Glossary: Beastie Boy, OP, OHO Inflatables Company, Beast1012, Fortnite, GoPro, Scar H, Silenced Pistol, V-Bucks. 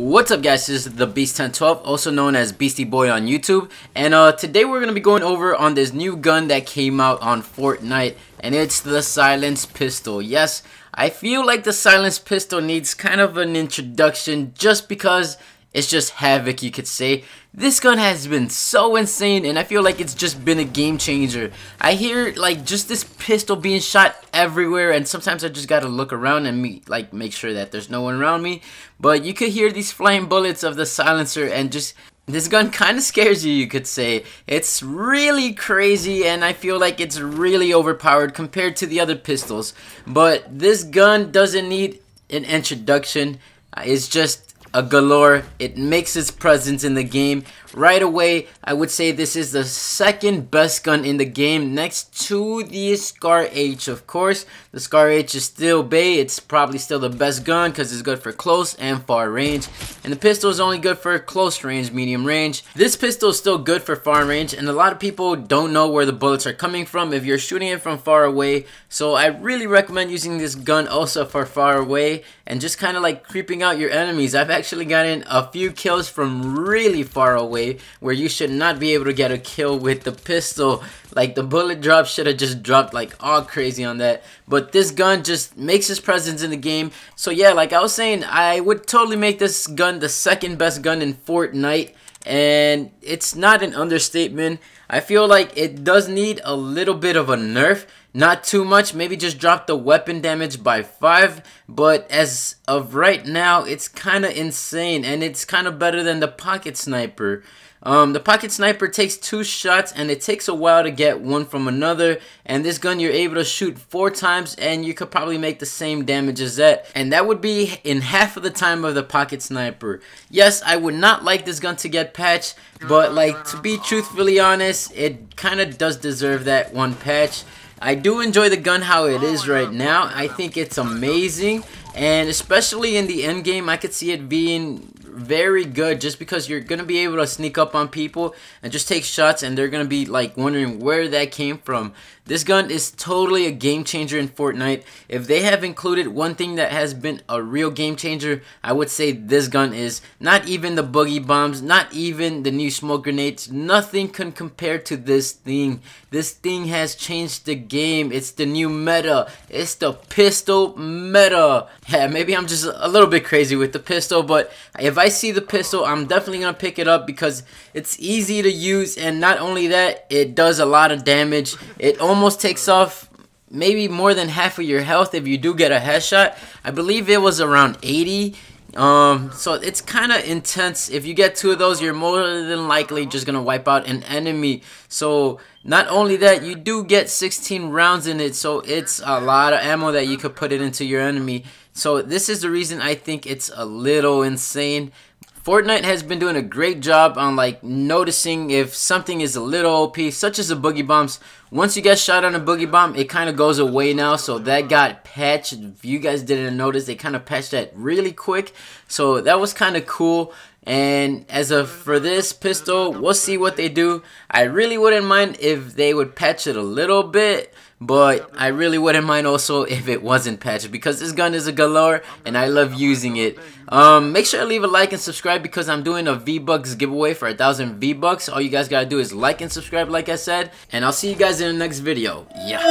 What's up guys, this is the Beast1012, also known as Beastie Boy on YouTube, and today we're going to be going over on this new gun that came out on Fortnite, and it's the Silenced Pistol. Yes, I feel like the Silenced Pistol needs kind of an introduction just because it's just havoc, you could say. This gun has been so insane, and I feel like it's just been a game changer. I hear like just this pistol being shot everywhere, and sometimes I just gotta look around and make sure that there's no one around me. But you could hear these flying bullets of the silencer, and just this gun kind of scares you, you could say. It's really crazy, and I feel like it's really overpowered compared to the other pistols. But this gun doesn't need an introduction. It's just a galore. It makes its presence in the game right away. I would say this is the second best gun in the game next to the Scar H, of course. The Scar H is still bae. It's probably still the best gun because it's good for close and far range. And the pistol is only good for close range, medium range. This pistol is still good for far range, and a lot of people don't know where the bullets are coming from if you're shooting it from far away. So I really recommend using this gun also for far away and just kind of like creeping out your enemies. I've actually gotten a few kills from really far away where you should not be able to get a kill with the pistol. Like the bullet drop should have just dropped like all crazy on that, but this gun just makes its presence in the game. So yeah, like I was saying, I would totally make this gun the second best gun in Fortnite, and it's not an understatement. I feel like it does need a little bit of a nerf, not too much, maybe just drop the weapon damage by 5, but as of right now it's kind of insane, and it's kind of better than the pocket sniper. The pocket sniper takes 2 shots, and it takes a while to get one from another, and this gun you're able to shoot 4 times, and you could probably make the same damage as that, and that would be in half of the time of the pocket sniper. Yes, I would not like this gun to get patched, but like to be truthfully honest, it kind of does deserve that one patch. I do enjoy the gun how it is right now. I think it's amazing, and especially in the end game I could see it being very good just because you're gonna be able to sneak up on people and just take shots, and they're gonna be like wondering where that came from. This gun is totally a game changer in Fortnite. If they have included one thing that has been a real game changer, I would say this gun is. Not even the boogie bombs, not even the new smoke grenades, nothing can compare to this thing. This thing has changed the game. It's the new meta. It's the pistol meta. Yeah, maybe I'm just a little bit crazy with the pistol, but if I see the pistol, I'm definitely gonna pick it up because it's easy to use, and not only that, it does a lot of damage. It almost takes off maybe more than half of your health if you do get a headshot. I believe it was around 80. So it's kind of intense. If you get 2 of those, you're more than likely just gonna wipe out an enemy. So not only that, you do get 16 rounds in it, so it's a lot of ammo that you could put it into your enemy. So this is the reason I think it's a little insane. Fortnite has been doing a great job on like noticing if something is a little OP, such as the boogie bombs. Once you get shot on a boogie bomb, it kind of goes away now, so that got patched. If you guys didn't notice, they kind of patched that really quick, so that was kind of cool. And for this pistol, we'll see what they do. I really wouldn't mind if they would patch it a little bit, but I really wouldn't mind also if it wasn't patched because this gun is a galore and I love using it. Make sure to leave a like and subscribe because I'm doing a V-Bucks giveaway for 1,000 V-Bucks. All you guys gotta do is like and subscribe like I said, and I'll see you guys in the next video. Yeah.